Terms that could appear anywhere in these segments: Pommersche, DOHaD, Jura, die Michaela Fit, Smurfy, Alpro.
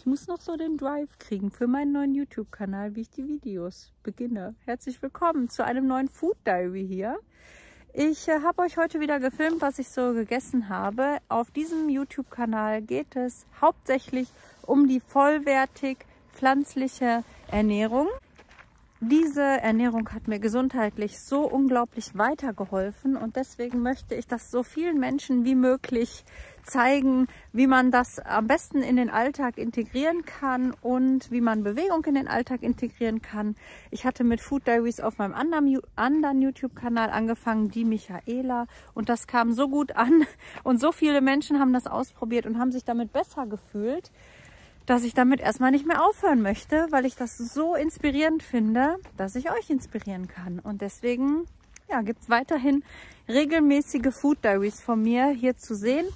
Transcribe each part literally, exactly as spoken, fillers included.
Ich muss noch so den Drive kriegen für meinen neuen YouTube-Kanal, wie ich die Videos beginne. Herzlich willkommen zu einem neuen Food Diary hier. Ich äh, habe euch heute wieder gefilmt, was ich so gegessen habe. Auf diesem YouTube-Kanal geht es hauptsächlich um die vollwertig pflanzliche Ernährung. Diese Ernährung hat mir gesundheitlich so unglaublich weitergeholfen und deswegen möchte ich das so vielen Menschen wie möglich zeigen, wie man das am besten in den Alltag integrieren kann und wie man Bewegung in den Alltag integrieren kann. Ich hatte mit Food Diaries auf meinem anderen YouTube-Kanal angefangen, die Michaela, und das kam so gut an und so viele Menschen haben das ausprobiert und haben sich damit besser gefühlt, dass ich damit erstmal nicht mehr aufhören möchte, weil ich das so inspirierend finde, dass ich euch inspirieren kann. Und deswegen ja, gibt es weiterhin regelmäßige Food Diaries von mir hier zu sehen.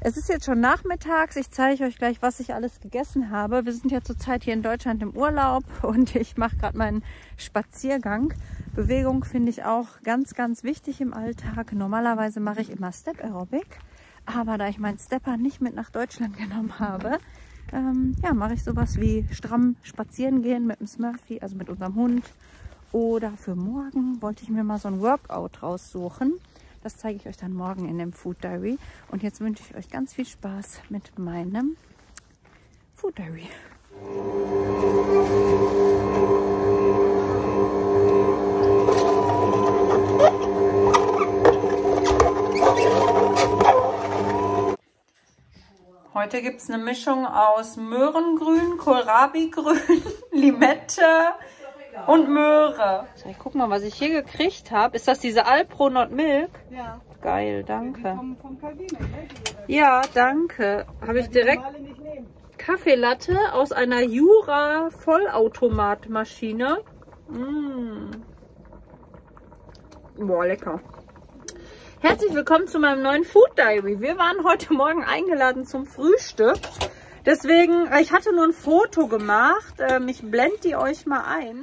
Es ist jetzt schon nachmittags, ich zeige euch gleich, was ich alles gegessen habe. Wir sind ja zurzeit hier in Deutschland im Urlaub und ich mache gerade meinen Spaziergang. Bewegung finde ich auch ganz, ganz wichtig im Alltag. Normalerweise mache ich immer Step Aerobic, aber da ich meinen Stepper nicht mit nach Deutschland genommen habe, Ähm, ja, mache ich sowas wie stramm spazieren gehen mit dem Smurfy, also mit unserem Hund. Oder für morgen wollte ich mir mal so ein Workout raussuchen. Das zeige ich euch dann morgen in dem Food Diary. Und jetzt wünsche ich euch ganz viel Spaß mit meinem Food Diary. Heute gibt es eine Mischung aus Möhrengrün, Kohlrabigrün, Limette und Möhre. Ich guck mal, was ich hier gekriegt habe. Ist das diese Alpro Not Milk? Ja. Geil, danke. Vom, vom Calvino, ne? Ja, danke. Habe ich direkt Kaffeelatte aus einer Jura Vollautomatmaschine. Mmh. Boah, lecker. Herzlich willkommen zu meinem neuen Food Diary. Wir waren heute Morgen eingeladen zum Frühstück. Deswegen, ich hatte nur ein Foto gemacht. Ich blende die euch mal ein.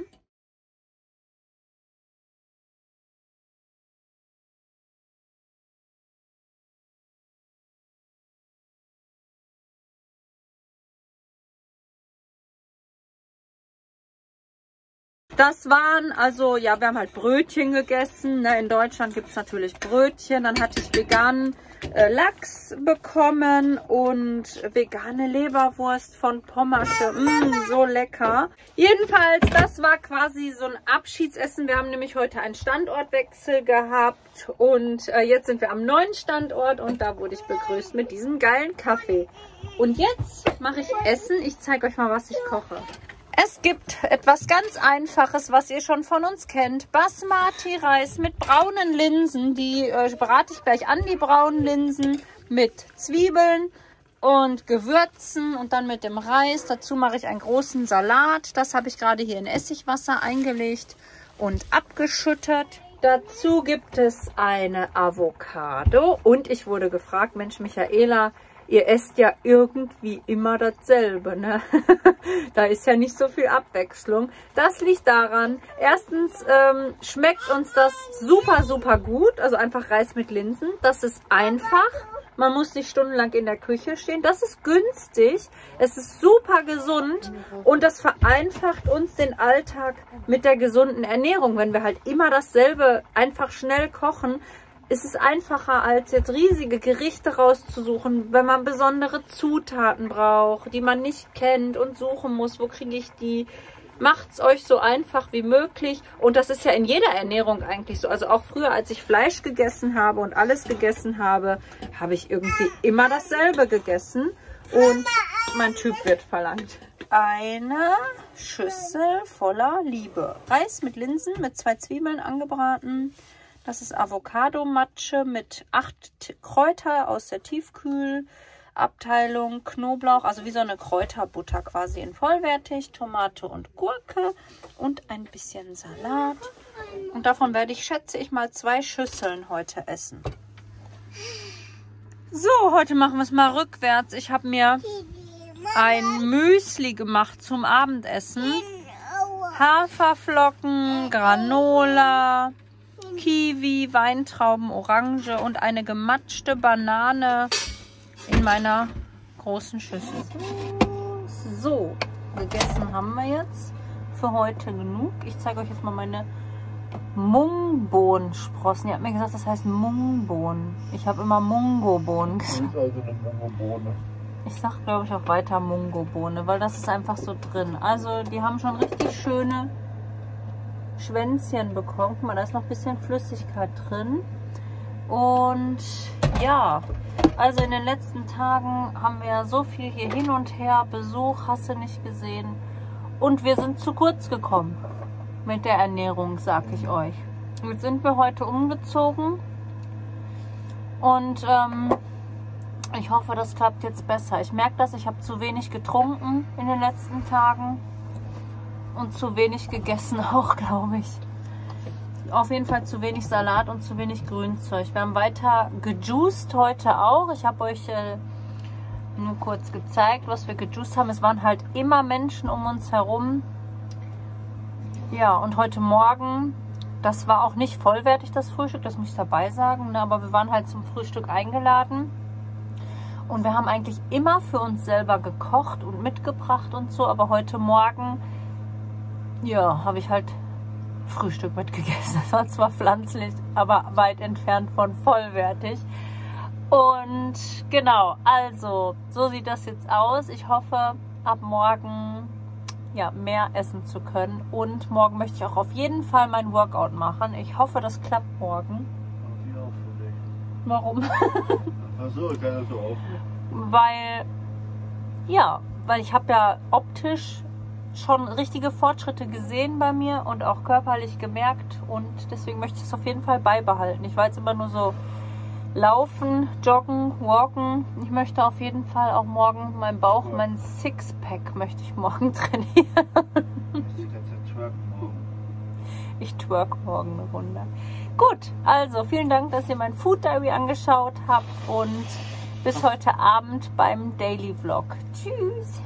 Das waren, also ja, wir haben halt Brötchen gegessen. Ne? In Deutschland gibt es natürlich Brötchen. Dann hatte ich veganen äh, Lachs bekommen und vegane Leberwurst von Pommersche. Mm, so lecker. Jedenfalls, das war quasi so ein Abschiedsessen. Wir haben nämlich heute einen Standortwechsel gehabt und äh, jetzt sind wir am neuen Standort und da wurde ich begrüßt mit diesem geilen Kaffee. Und jetzt mache ich Essen. Ich zeige euch mal, was ich koche. Es gibt etwas ganz Einfaches, was ihr schon von uns kennt. Basmati-Reis mit braunen Linsen. Die äh, brate ich gleich an, die braunen Linsen, mit Zwiebeln und Gewürzen und dann mit dem Reis. Dazu mache ich einen großen Salat. Das habe ich gerade hier in Essigwasser eingelegt und abgeschüttet. Dazu gibt es eine Avocado. Und ich wurde gefragt, Mensch, Michaela, ihr esst ja irgendwie immer dasselbe, ne? Da ist ja nicht so viel Abwechslung. Das liegt daran, erstens ähm, schmeckt uns das super, super gut. Also einfach Reis mit Linsen. Das ist einfach. Man muss nicht stundenlang in der Küche stehen. Das ist günstig. Es ist super gesund. Und das vereinfacht uns den Alltag mit der gesunden Ernährung. Wenn wir halt immer dasselbe einfach schnell kochen, ist es einfacher, als jetzt riesige Gerichte rauszusuchen, wenn man besondere Zutaten braucht, die man nicht kennt und suchen muss, wo kriege ich die? Macht's euch so einfach wie möglich. Und das ist ja in jeder Ernährung eigentlich so. Also auch früher, als ich Fleisch gegessen habe und alles gegessen habe, habe ich irgendwie immer dasselbe gegessen. Und mein Typ wird verlangt. Eine Schüssel voller Liebe. Reis mit Linsen, mit zwei Zwiebeln angebraten. Das ist Avocado-Matsche mit acht Kräuter aus der Tiefkühlabteilung, Knoblauch, also wie so eine Kräuterbutter quasi in vollwertig, Tomate und Gurke und ein bisschen Salat. Und davon werde ich, schätze ich mal, zwei Schüsseln heute essen. So, heute machen wir es mal rückwärts. Ich habe mir ein Müsli gemacht zum Abendessen. Haferflocken, Granola, Kiwi, Weintrauben, Orange und eine gematschte Banane in meiner großen Schüssel. So, gegessen haben wir jetzt für heute genug. Ich zeige euch jetzt mal meine Mungbohnensprossen. Ihr habt mir gesagt, das heißt Mungbohnen. Ich habe immer Mungobohnen gesagt. Das ist also eine Mungobohne. Ich sag, glaube ich, auch weiter Mungobohne, weil das ist einfach so drin. Also die haben schon richtig schöne Schwänzchen bekommen. Guck mal, da ist noch ein bisschen Flüssigkeit drin. Und ja, also in den letzten Tagen haben wir so viel hier hin und her. Besuch, hast du nicht gesehen. Und wir sind zu kurz gekommen mit der Ernährung, sag ich euch. Jetzt sind wir heute umgezogen. Und ähm, ich hoffe, das klappt jetzt besser. Ich merke das, ich habe zu wenig getrunken in den letzten Tagen. Und zu wenig gegessen auch, glaube ich. Auf jeden Fall zu wenig Salat und zu wenig Grünzeug. Wir haben weiter gejuiced heute auch. Ich habe euch äh, nur kurz gezeigt, was wir gejuiced haben. Es waren halt immer Menschen um uns herum. Ja, und heute Morgen, das war auch nicht vollwertig, das Frühstück, das muss ich dabei sagen. Ne? Aber wir waren halt zum Frühstück eingeladen. Und wir haben eigentlich immer für uns selber gekocht und mitgebracht und so. Aber heute Morgen, ja, habe ich halt Frühstück mitgegessen. Das war zwar pflanzlich, aber weit entfernt von vollwertig. Und genau, also so sieht das jetzt aus. Ich hoffe, ab morgen ja mehr essen zu können. Und morgen möchte ich auch auf jeden Fall mein Workout machen. Ich hoffe, das klappt morgen. Ja, warum? Ach so, ich kann das so aufnehmen. Weil, ja, weil ich habe ja optisch schon richtige Fortschritte gesehen bei mir und auch körperlich gemerkt, und deswegen möchte ich es auf jeden Fall beibehalten. Ich war jetzt immer nur so laufen, joggen, walken. Ich möchte auf jeden Fall auch morgen meinen Bauch, ja, meinen Sixpack möchte ich morgen trainieren. Ich twerk morgen. Ich twerk morgen eine Runde. Gut, also vielen Dank, dass ihr mein Food Diary angeschaut habt, und bis heute Abend beim Daily Vlog. Tschüss!